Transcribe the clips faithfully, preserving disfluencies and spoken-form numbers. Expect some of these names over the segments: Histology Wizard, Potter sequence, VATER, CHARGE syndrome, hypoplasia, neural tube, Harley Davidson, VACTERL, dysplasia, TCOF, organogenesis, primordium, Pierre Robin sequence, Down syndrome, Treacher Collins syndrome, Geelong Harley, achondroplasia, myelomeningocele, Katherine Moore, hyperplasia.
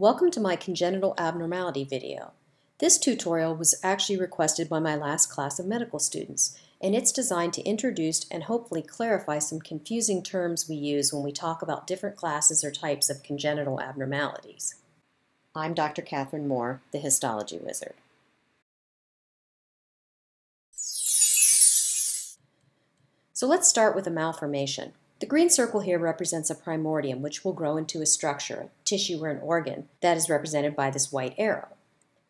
Welcome to my congenital abnormality video. This tutorial was actually requested by my last class of medical students, and it's designed to introduce and hopefully clarify some confusing terms we use when we talk about different classes or types of congenital abnormalities. I'm Doctor Katherine Moore, the Histology Wizard. So let's start with a malformation. The green circle here represents a primordium, which will grow into a structure, a tissue, or an organ that is represented by this white arrow.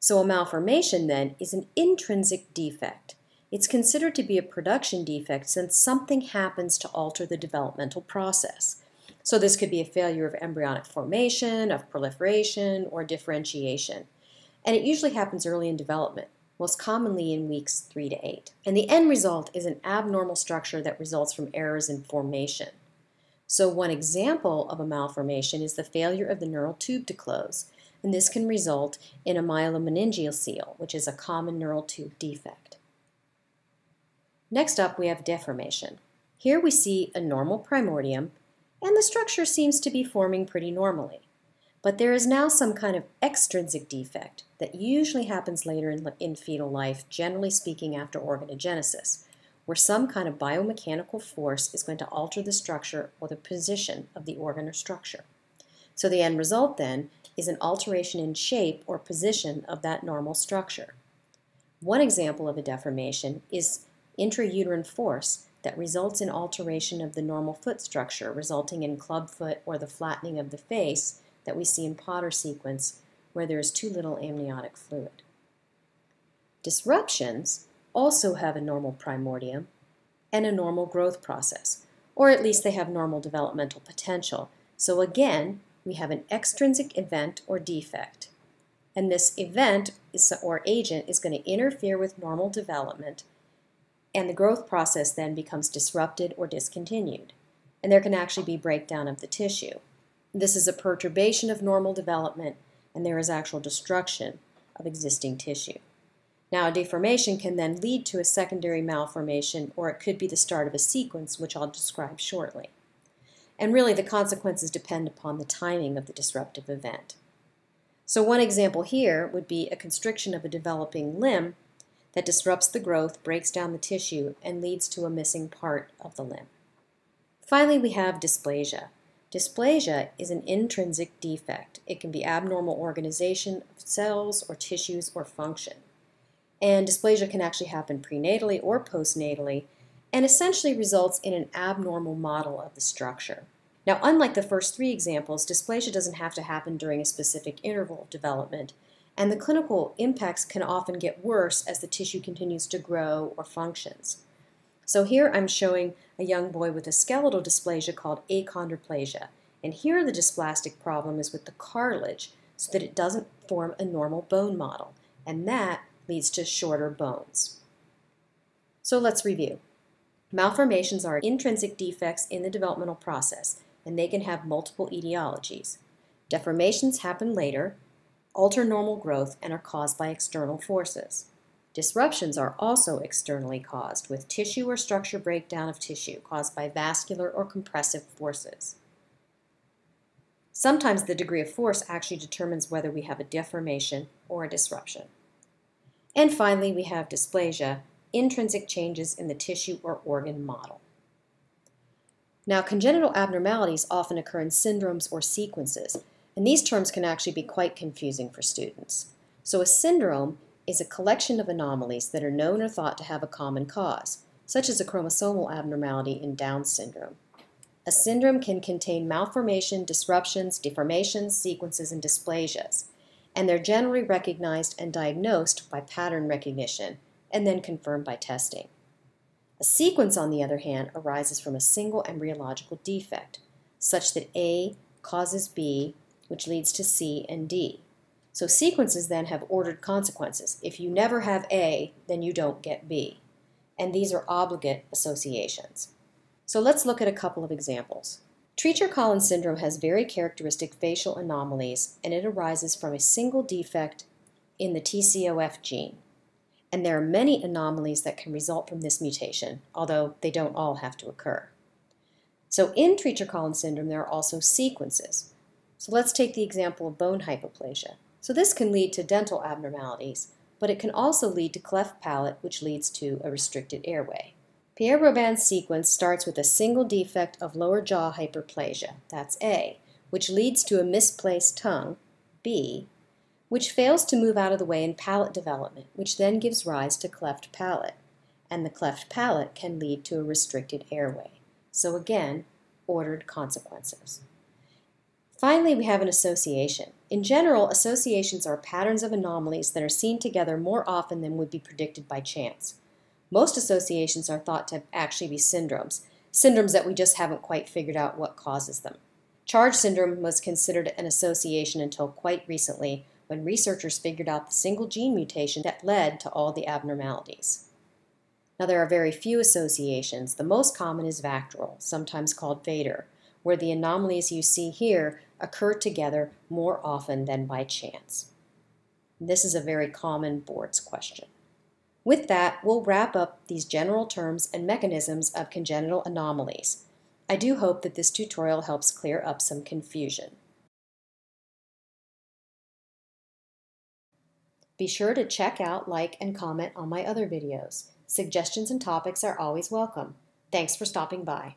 So a malformation, then, is an intrinsic defect. It's considered to be a production defect since something happens to alter the developmental process. So this could be a failure of embryonic formation, of proliferation, or differentiation. And it usually happens early in development, most commonly in weeks three to eight. And the end result is an abnormal structure that results from errors in formation. So one example of a malformation is the failure of the neural tube to close, and this can result in a myelomeningocele, which is a common neural tube defect. Next up, we have deformation. Here we see a normal primordium, and the structure seems to be forming pretty normally. But there is now some kind of extrinsic defect that usually happens later in, in fetal life, generally speaking after organogenesis, where some kind of biomechanical force is going to alter the structure or the position of the organ or structure. So the end result, then, is an alteration in shape or position of that normal structure. One example of a deformation is intrauterine force that results in alteration of the normal foot structure, resulting in clubfoot or the flattening of the face that we see in Potter sequence, where there is too little amniotic fluid. Disruptions also have a normal primordium and a normal growth process, or at least they have normal developmental potential. So again, we have an extrinsic event or defect. And this event is, or agent is going to interfere with normal development, and the growth process then becomes disrupted or discontinued. And there can actually be breakdown of the tissue. This is a perturbation of normal development, and there is actual destruction of existing tissue. Now, a deformation can then lead to a secondary malformation, or it could be the start of a sequence, which I'll describe shortly. And really, the consequences depend upon the timing of the disruptive event. So one example here would be a constriction of a developing limb that disrupts the growth, breaks down the tissue, and leads to a missing part of the limb. Finally, we have dysplasia. Dysplasia is an intrinsic defect. It can be abnormal organization of cells or tissues or function. And dysplasia can actually happen prenatally or postnatally, and essentially results in an abnormal model of the structure. Now, unlike the first three examples, dysplasia doesn't have to happen during a specific interval of development, and the clinical impacts can often get worse as the tissue continues to grow or functions. So here I'm showing a young boy with a skeletal dysplasia called achondroplasia, and here the dysplastic problem is with the cartilage so that it doesn't form a normal bone model, and that leads to shorter bones. So let's review. Malformations are intrinsic defects in the developmental process, and they can have multiple etiologies. Deformations happen later, alter normal growth, and are caused by external forces. Disruptions are also externally caused, with tissue or structure breakdown of tissue caused by vascular or compressive forces. Sometimes the degree of force actually determines whether we have a deformation or a disruption. And finally, we have dysplasia, intrinsic changes in the tissue or organ model. Now, congenital abnormalities often occur in syndromes or sequences, and these terms can actually be quite confusing for students. So a syndrome is a collection of anomalies that are known or thought to have a common cause, such as a chromosomal abnormality in Down syndrome. A syndrome can contain malformation, disruptions, deformations, sequences, and dysplasias, and they're generally recognized and diagnosed by pattern recognition and then confirmed by testing. A sequence, on the other hand, arises from a single embryological defect, such that A causes B, which leads to C and D. So sequences then have ordered consequences. If you never have A, then you don't get B. And these are obligate associations. So let's look at a couple of examples. Treacher Collins syndrome has very characteristic facial anomalies, and it arises from a single defect in the T C O F gene. And there are many anomalies that can result from this mutation, although they don't all have to occur. So in Treacher Collins syndrome, there are also sequences. So let's take the example of bone hypoplasia. So this can lead to dental abnormalities, but it can also lead to cleft palate, which leads to a restricted airway. Pierre Robin sequence starts with a single defect of lower jaw hyperplasia, that's A, which leads to a misplaced tongue, B, which fails to move out of the way in palate development, which then gives rise to cleft palate. And the cleft palate can lead to a restricted airway. So again, ordered consequences. Finally, we have an association. In general, associations are patterns of anomalies that are seen together more often than would be predicted by chance. Most associations are thought to actually be syndromes, syndromes that we just haven't quite figured out what causes them. CHARGE syndrome was considered an association until quite recently, when researchers figured out the single gene mutation that led to all the abnormalities. Now, there are very few associations. The most common is VACTERL, sometimes called VATER, where the anomalies you see here occur together more often than by chance. This is a very common boards question. With that, we'll wrap up these general terms and mechanisms of congenital anomalies. I do hope that this tutorial helps clear up some confusion. Be sure to check out, like, and comment on my other videos. Suggestions and topics are always welcome. Thanks for stopping by.